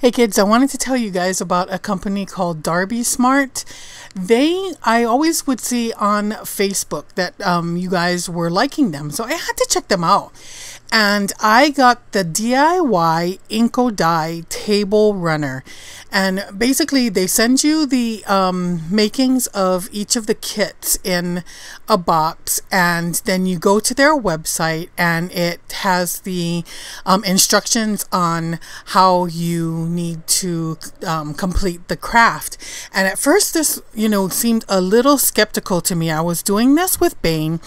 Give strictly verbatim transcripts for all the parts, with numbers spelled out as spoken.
Hey kids, I wanted to tell you guys about a company called Darby Smart. They, I always would see on Facebook that um, you guys were liking them, so I had to check them out. And I got the D I Y Inkodye Table Runner. And basically they send you the um, makings of each of the kits in a box, and then you go to their website and it has the um, instructions on how you need to um, complete the craft. And at first this, you know, seemed a little skeptical to me. I was doing this with Bane,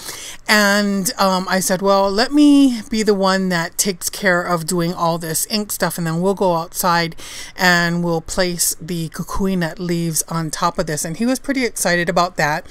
and um, I said, well, let me be the the one that takes care of doing all this ink stuff, and then we'll go outside and we'll place the kukui nut leaves on top of this. And he was pretty excited about that.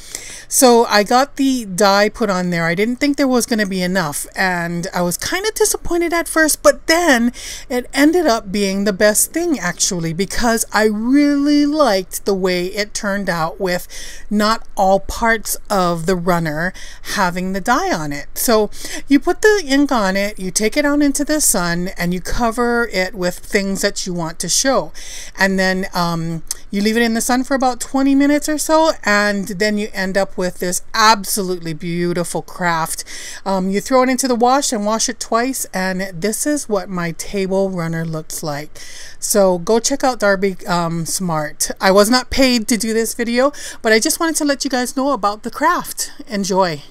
So I got the dye put on there. I didn't think there was going to be enough, and I was kind of disappointed at first, but then it ended up being the best thing actually, because I really liked the way it turned out with not all parts of the runner having the dye on it. So you put the ink on it, you take it out into the sun, and you cover it with things that you want to show, and then um, you leave it in the sun for about twenty minutes or so, and then you end up with this absolutely beautiful craft. Um, you throw it into the wash and wash it twice, and this is what my table runner looks like. So go check out Darby um, Smart. I was not paid to do this video, but I just wanted to let you guys know about the craft. Enjoy.